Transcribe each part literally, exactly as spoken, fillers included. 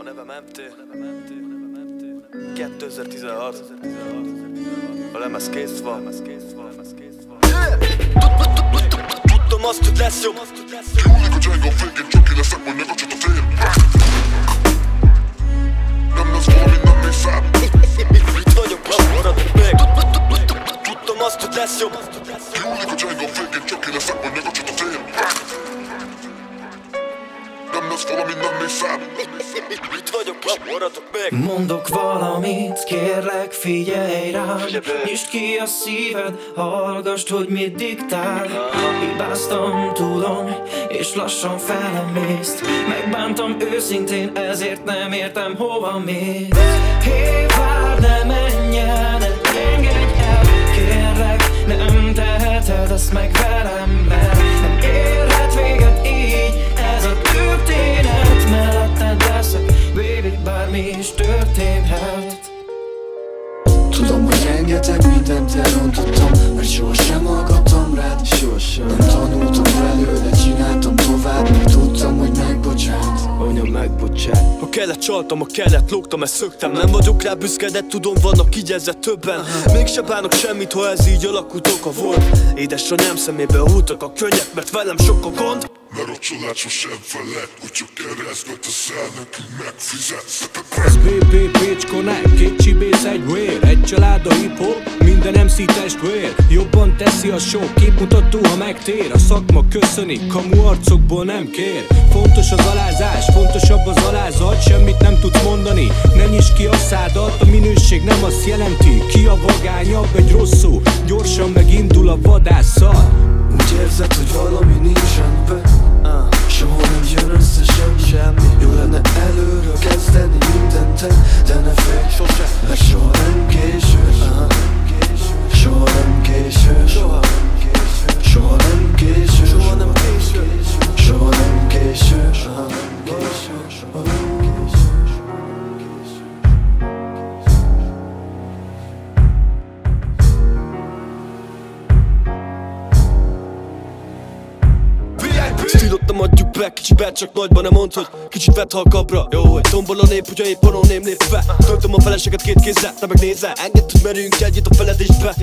A nevem em té, kétezer-tizenhat, a lemez kész van. Tudtam azt, hogy lesz jobb. Kiúlik a Django végén, csak én leszek, majd ne gacsat a fél. Nem lesz valami, nem néz szám. Itt vagyok, nem maradok meg. Tudtam azt, hogy lesz jobb. Kiúlik a Django végén, csak én leszek, majd ne gacsat a fél. Mondok valamit, kérlek figyelj rám. Nyisd ki a szíved, hallgasd, hogy mit diktál. Hibáztam, tudom, és lassan felemészt. Megbántam őszintén, ezért nem értem, hova mész. Hé, várj, ne menj el, ne engedj el. Kérlek, nem teheted ezt meg velem, mert nem érhet véget így. Ez a történet, melletted leszek, baby, bármi is történhet. Tudom, hogy rengeteg mindent elrontottam, mert sohasem hallgattam rád, sohasem. Nem tanultam belőle, csináltam tovább, mert tudtam, hogy megbocsát. Anya, megbocsát. Ha kellett, csaltam, ha kellett, lógtam, ezt szöktem. Nem vagyok rá büszkedett, tudom, vannak igyezett többen. Mégse bánok semmit, ha ez így alakult, oka volt. Édesanyám szemébe húltak a könnyek, mert velem sok a gond. Mert a család sosem felel, hogy csak keresztbe teszel, nekünk megfizetsz. es bé pé Pécs Connect, két csibész egy vér, egy család a hip-hop, minden em cé testvér. Jobban teszi a sok, képmutató, ha megtér. A szakma köszöni, kamu arcokból nem kér. Fontos az alázás, fontosabb az alázat, semmit nem tudsz mondani, ne nyisd ki a szádat. A minőség nem azt jelenti, ki a vagányabb, egy rossz szó, gyorsan megindul a vadászat. Úgy érzed, hogy valami nincs rendben. Sehol nem jön össze semmi. Jó lenne előről kezdeni mindent, de ne félj sose, mert soha nem késő. Soha nem késő. Soha nem késő. Soha nem késő. Soha nem késő. Sztírottam, adjuk be, kicsi be, csak nagyban nem mondd, hogy kicsit vedd halkabra. Jó, hogy tombol a nép, hogyha épp anoném lép fel. Töltöm a feleseket két kézzel, ne megnézel. Engedd, hogy merjünk egyet a feledésbe.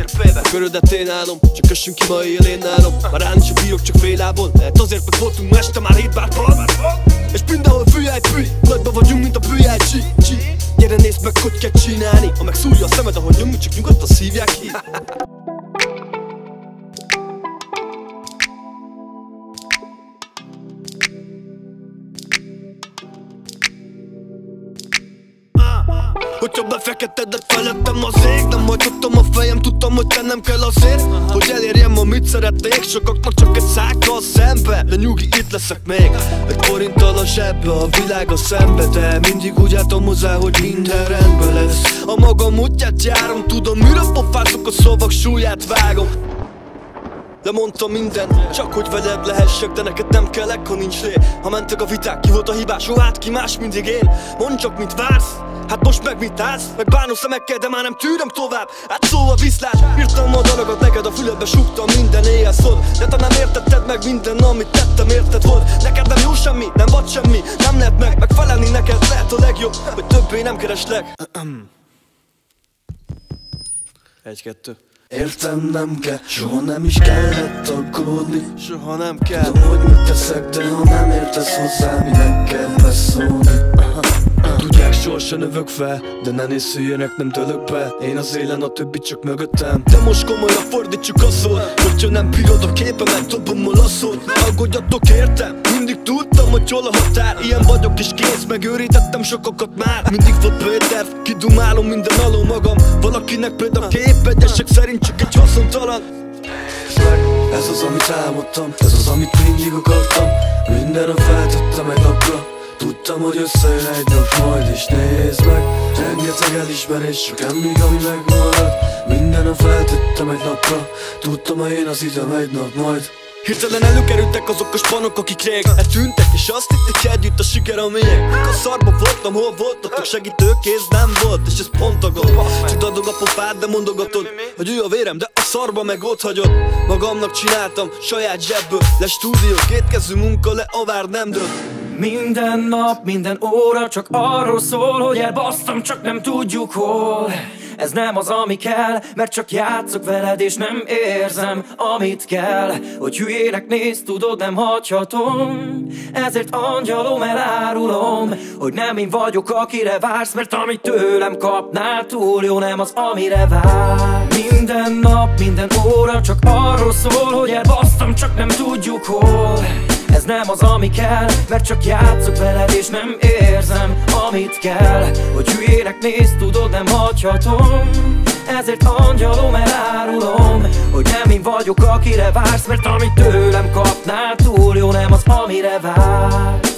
A körödet én állom, csak kössünk ki ma éjjel én állom. Már rá nincs a bírok, csak fél lábon, mert azért, mert voltunk ma este már hét bárban. És mindenhol füllyáj, fülj, nagyban vagyunk, mint a bűjjáj, csí, csí. Gyere nézd meg, hogy kell csinálni, ha megszúrja a szemed, ahogy nyomjuk, csak nyugodtan szívják ki. Hogyha befeketedet felettem az ég, nem hagyottam a fejem, tudtam, hogy tennem kell azért, hogy elérjem, amit szeretnék. Sokaknak csak egy száka a szembe, de nyugi, itt leszek még. Egy forinttal a zsebbe, a világ a szembe, de mindig úgy álltam hozzá, hogy minden rendben lesz. A magam útját járom, tudom, mire pofázok, a szavak súlyát vágom. Lemondtam mindent, csak hogy veled lehessek, de neked nem kellek, ha nincs lé. Ha mentek a viták, ki volt a hibás, jó, hát ki más, mindig én. Mondd csak, mit vársz, hát most meg mit állsz? Meg bánom szemekkel, de már nem tűröm tovább. Hát szó a viszlát, írtam a dalokat neked, a füledbe súgtam minden éjjel szól. De te nem értetted meg minden, amit tettem, érted volt. Neked nem jó semmi, nem vagy semmi, nem lehet meg. Megfelelni neked lehet a legjobb, hogy többé nem kereslek. Egy-kettő. Értem, nem kell, soha nem is kellett aggódni. Soha nem kell. Tudom, hogy mit teszek, de ha nem értesz hozzá, minek kell beszólni. Tudják, sohasem övök fel, de ne nézüljenek, nem tölök be. Én az élen, a többi csak mögöttem. De most komolyra fordítsuk a szót, hogyha nem bírod a képemet, dobom a lasszót. Ne aggódjatok, értem, mindig tudtam, hogy hol a határ. Ilyen vagyok és kész, megőrítettem sokakat már. Mindig volt B-terv, kidumálom minden alól magam. Valakinek példakép, egyesek szerint csak egy haszontalan. Ez az, amit álmodtam, ez az, amit mindig akartam. Mindenre feltettem egy napra. Tudtam, hogy összejön egy nap, majd is nézd meg. Rengeteg elismerés, csak emlék, ami megmarad. Minden nap feltettem egy napra. Tudtam, hogy én az idem egy nap majd. Hirtelen előkerültek azok a spanok, akik rég eltűntek, és azt hitték együtt a siker a miénk. A szarba voltam, hol voltatok, segítőkész nem volt, és ez pont a gond. Csak adog a pofád, de mondogatod, hogy ő a vérem, de a szarba meg ott hagyod. Magamnak csináltam, saját zsebből, le stúdió, kétkezű munka, le avár nem dönt. Minden nap, minden óra csak arról szól, hogy elbasztam, csak nem tudjuk hol. Ez nem az, ami kell, mert csak játszok veled, és nem érzem, amit kell. Hogy hülyének néz, tudod, nem hagyhatom, ezért angyalom, elárulom, hogy nem én vagyok, akire vársz, mert amit tőlem kapnál, túl jó, nem az, amire vár. Minden nap, minden óra csak arról szól, hogy elbasztam, csak nem tudjuk hol. Ez nem az, ami kell, mert csak játszok veled, és nem érzem, amit kell. Hogy hülyének néz, tudod, nem hagyhatom, ezért angyalom, elárulom, hogy nem én vagyok, akire vársz, mert amit tőlem kapnál, túl jó, nem az, amire vársz.